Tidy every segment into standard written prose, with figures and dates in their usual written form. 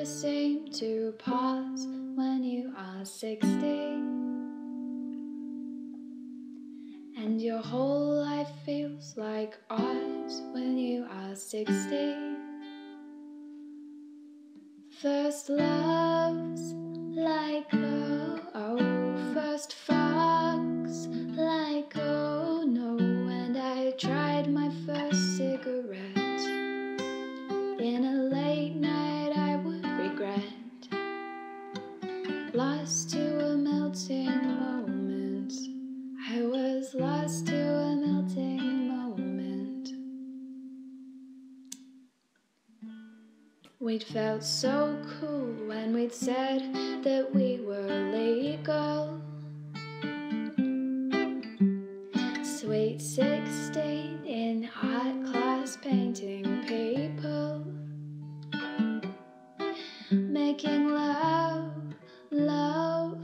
the same to pause when you are 60, and your whole life feels like ours when you are 60. First love's like oh, first fuck's like oh no, and I tried my first cigarette. In a late night I would regret. Lost to a melting moment. I was lost to a melting moment. We'd felt so cool when we'd said that we were legal. Sweet 16 in art class painting people, making love, love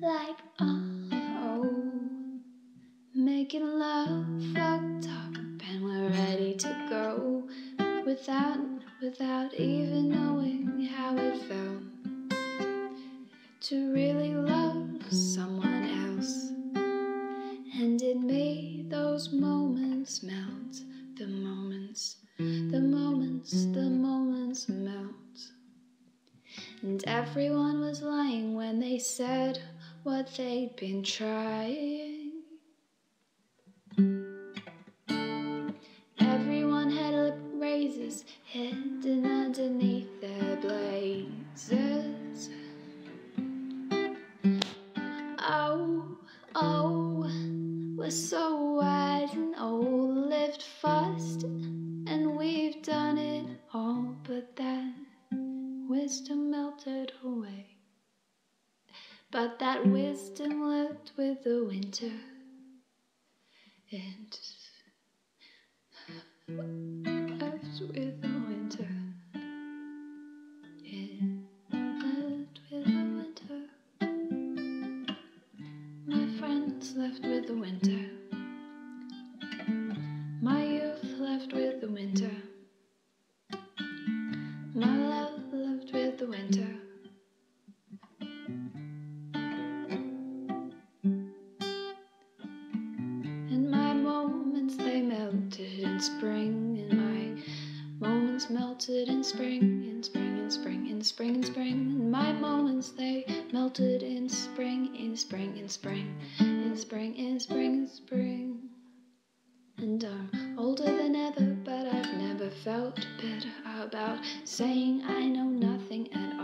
like oh, making love fucked up, and we're ready to go without even knowing how it felt to really love someone else. And it made those moments melt, the moments melt. And everyone was lying when they said what they'd been trying. Everyone had lip razors hidden underneath their blazers. Oh, oh, we're so wise and old, lived fast, and we've done it all, but that wisdom melted away. But that wisdom lived with the winter. And lived with the winter. It lived with the winter. My friends left with the winter. My youth left with the winter. My love left with the winter. And my moments, they melted in spring. And my moments melted in spring, in spring, in spring, in spring, in spring. And my moments, they melted in spring, in spring, in spring, in spring, in spring, in spring. And I'm older than ever, but I've never felt better about saying I know nothing at all.